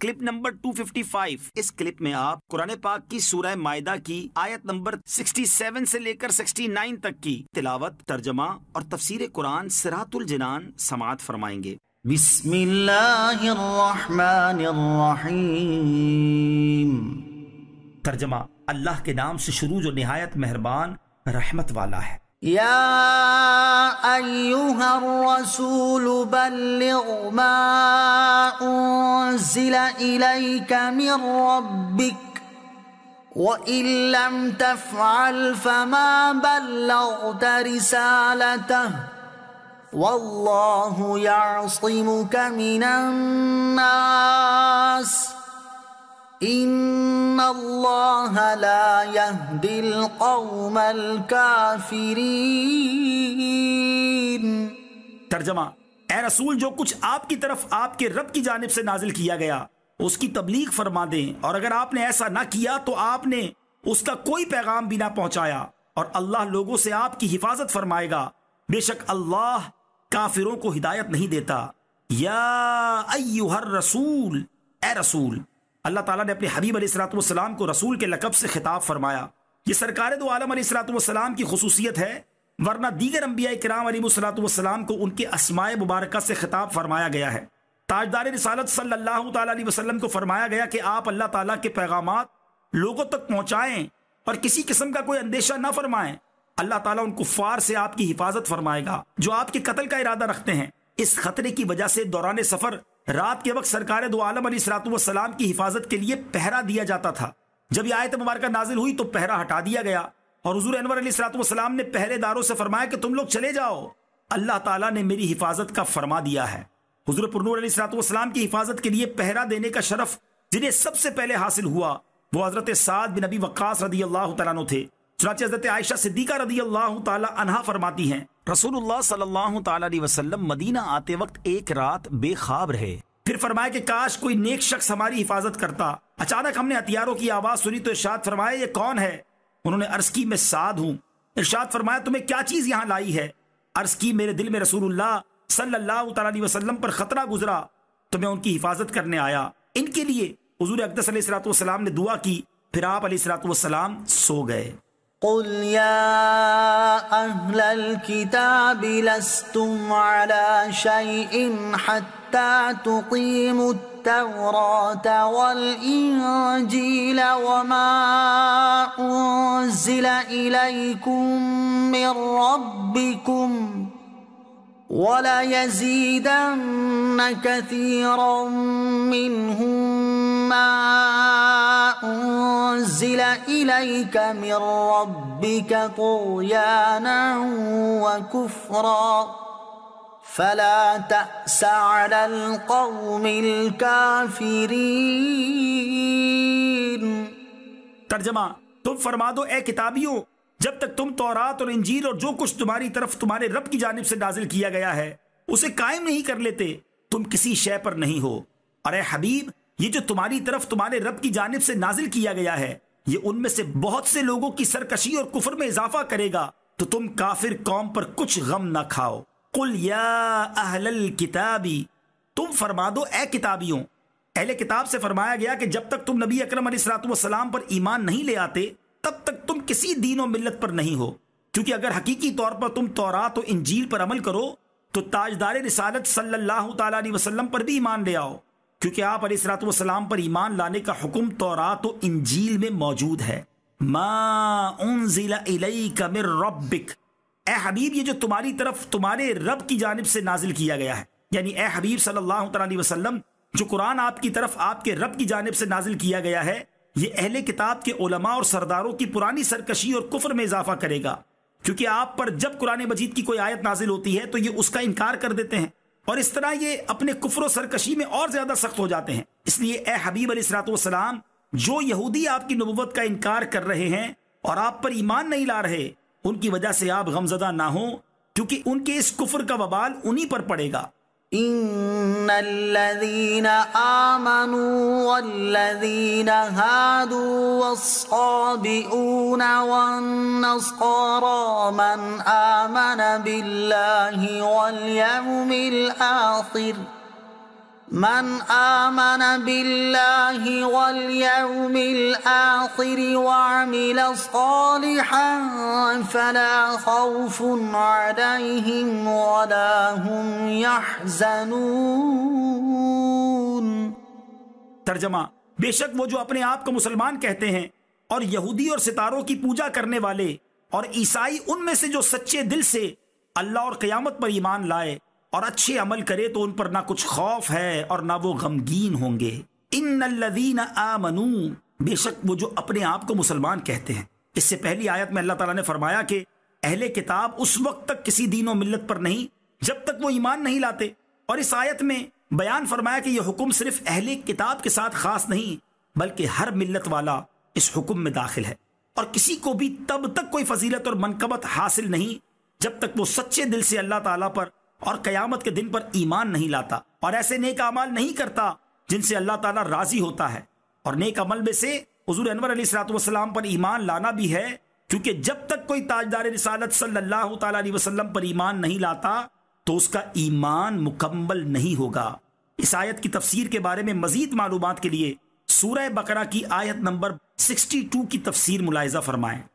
Clip number 255. اس clip میں آپ قرآن پاک کی سورہ مائدہ کی آیت نمبر 67 سے لے کر 69 تک کی تلاوت، ترجمہ اور تفسیر قرآن صراط الجنان سماعت فرمائیں گے. بسم اللہ الرحمن الرحیم. ترجمہ: اللہ کے نام سے شروع جو نہایت مہربان رحمت والا ہے. يَا أَيُّهَا الرَّسُولُ بَلِّغْ مَا أُنْزِلَ إِلَيْكَ مِنْ رَبِّكَ وَإِنْ لَمْ تَفْعَلْ فَمَا بَلَّغْتَ رِسَالَتَهُ وَاللَّهُ يَعْصِمُكَ مِنَ النَّاسِ إن الله لا يهدي القوم الكافرين. ترجمہ: اے رسول، جو کچھ آپ کی طرف آپ کے رب کی جانب سے نازل کیا گیا اس کی تبلیغ فرما دیں، اور اگر آپ نے ایسا نہ کیا تو آپ نے اس کا کوئی پیغام بھی نہ پہنچایا، اور اللہ لوگوں سے آپ کی حفاظت فرمائے گا. بے شک اللہ کافروں کو ہدایت نہیں دیتا. یا ایہا الرسول، اے رسول. اللہ تعالیٰ نے اپنے حبیب علیہ السلام کو رسول کے لقب سے خطاب فرمایا. یہ سرکار دو عالم علیہ السلام کی خصوصیت ہے، ورنہ دیگر انبیاء کرام علیہ السلام کو ان کے اسماء مبارکہ سے خطاب فرمایا گیا ہے. تاجدار رسالت صلی اللہ تعالیٰ علیہ وسلم کو فرمایا گیا کہ آپ اللہ تعالیٰ کے پیغامات لوگوں تک پہنچائیں اور کسی قسم کا کوئی اندیشہ نہ فرمائیں. اللہ تعالیٰ ان کفار سے آپ کی حفاظت فرمائے گا جو آپ کے قتل کا ارادہ رکھتے ہیں. اس خطرے کی وجہ سے دوران سفر رات کے وقت سرکار دو عالم علیہ السلام کی حفاظت کے لیے پہرا دیا جاتا تھا. جب یہ آیت مبارکہ نازل ہوئی تو پہرا ہٹا دیا گیا، اور حضور انور علیہ السلام نے پہرے داروں سے فرمایا کہ تم لوگ چلے جاؤ، اللہ تعالیٰ نے میری حفاظت کا فرما دیا ہے. حضور پر نور علیہ السلام کی حفاظت کے لیے پہرا دینے کا شرف جنہیں سب سے پہلے حاصل ہوا وہ حضرت سعید بن ابی وقاص رضی اللہ تعالیٰ عنہ تھے. چنانچہ حضرت عائشہ صدیقہ رضی اللہ تعالی عنہا فرماتی ہیں، رسول اللہ صلی اللہ تعالی علیہ وسلم مدینہ آتے وقت ایک رات بے خواب رہے، پھر فرمایا کہ کاش کوئی نیک شخص ہماری حفاظت کرتا. اچانک ہم نے ہتھیاروں کی آواز سنی تو ارشاد فرمایا، یہ کون ہے؟ انہوں نے عرض کی، میں سعد ہوں. ارشاد فرمایا، تمہیں کیا چیز یہاں لائی ہے؟ عرض کی، میرے دل میں رسول اللہ صلی اللہ تعالی علیہ وسلم پر خطرہ گزرا تو میں ان کی حفاظت کرنے آیا. ان کے لیے حضور اقدس علیہ السلام نے دعا کی، پھر آپ علیہ السلام سو گئے. قل یا اہل الكتاب لستم علی شیء حتی تقیموا التوراۃ والانجیل وما انزل الیکم من ربکم وَلَيَزِيدَنَّ كَثِيرًا مِّنْهُمْ مَا أُنزِلَ إِلَيْكَ مِنْ رَبِّكَ طُغْيَانًا وَكُفْرًا فَلَا تَأْسَ عَلَى الْقَوْمِ الْكَافِرِينَ. ترجمہ: تم فرما دو، اے کتابیوں، جب تک تم تورات اور انجیل اور جو کچھ تمہاری طرف تمہارے رب کی جانب سے نازل کیا گیا ہے اسے قائم نہیں کر لیتے، تم کسی شے پر نہیں ہو. اور اے حبیب، یہ جو تمہاری طرف تمہارے رب کی جانب سے نازل کیا گیا ہے یہ ان میں سے بہت سے لوگوں کی سرکشی اور کفر میں اضافہ کرے گا، تو تم کافر قوم پر کچھ غم نہ کھاؤ. قل یا اہل الکتابی، تم فرما دو، اے کتابیوں. اہل کتاب سے فرمایا گیا کہ جب تک تم نبی اکرم علیہ السلام پر ایمان نہیں لے آتے تب تک تم کسی دین و ملت پر نہیں ہو، کیونکہ اگر حقیقی طور پر تم تورات و انجیل پر عمل کرو تو تاجدار رسالت صلی اللہ تعالیٰ علیہ وسلم پر بھی ایمان لے آؤ، کیونکہ آپ علیہ السلام پر ایمان لانے کا حکم تورات و انجیل میں موجود ہے. ما انزل الیک من ربک، اے حبیب، یہ جو تمہاری طرف تمہارے رب کی جانب سے نازل کیا گیا ہے، یعنی اے حبیب صلی اللہ تعالیٰ علیہ وسلم، جو قرآن آپ کی طرف آپ کے رب کی جانب سے نازل کیا گیا ہے یہ اہل کتاب کے علماء اور سرداروں کی پرانی سرکشی اور کفر میں اضافہ کرے گا، کیونکہ آپ پر جب قرآن مجید کی کوئی آیت نازل ہوتی ہے تو یہ اس کا انکار کر دیتے ہیں، اور اس طرح یہ اپنے کفر و سرکشی میں اور زیادہ سخت ہو جاتے ہیں. اس لیے اے حبیب علیہ السلام، جو یہودی آپ کی نبوت کا انکار کر رہے ہیں اور آپ پر ایمان نہیں لا رہے، ان کی وجہ سے آپ غمزدہ نہ ہوں، کیونکہ ان کے اس کفر کا وبال انہی پر پڑے گا. ان الذين آمنوا والذين هادوا والصابئون والنصارى من آمن بالله واليوم الآخر من آمن باللہ والیوم الآخر وعمل صالحا فلا خوف علیہم ولا ہم یحزنون۔ ترجمہ: بے شک وہ جو اپنے آپ کو مسلمان کہتے ہیں اور یہودی اور ستاروں کی پوجا کرنے والے اور عیسائی ان میں سے جو سچے دل سے اللہ اور قیامت پر ایمان لائے اور اچھے عمل کرے تو ان پر نہ کچھ خوف ہے اور نہ وہ غمگین ہوں گے۔ ان الذین آمنوا، بے شک وہ جو اپنے آپ کو مسلمان کہتے ہیں۔ اس سے پہلی آیت میں اللہ تعالیٰ نے فرمایا کہ اہل کتاب اس وقت تک کسی دین و ملت پر نہیں جب تک وہ ایمان نہیں لاتے، اور اس آیت میں بیان فرمایا کہ یہ حکم صرف اہل کتاب کے ساتھ خاص نہیں بلکہ ہر ملت والا اس حکم میں داخل ہے، اور کسی کو بھی تب تک کوئی فضیلت اور منقبت حاصل نہیں جب تک وہ سچے دل سے اللہ تعالیٰ پر اور قیامت کے دن پر ایمان نہیں لاتا اور ایسے نیک اعمال نہیں کرتا جن سے اللہ تعالیٰ راضی ہوتا ہے۔ اور نیک عمل میں سے حضور انور علیہ السلام پر ایمان لانا بھی ہے، کیونکہ جب تک کوئی تاجدار رسالت صلی اللہ تعالیٰ علیہ وسلم پر ایمان نہیں لاتا تو اس کا ایمان مکمل نہیں ہوگا۔ اس آیت کی تفسیر کے بارے میں مزید معلومات کے لیے سورہ بقرہ کی آیت نمبر 62 کی تفسیر ملاحظہ فرمائیں۔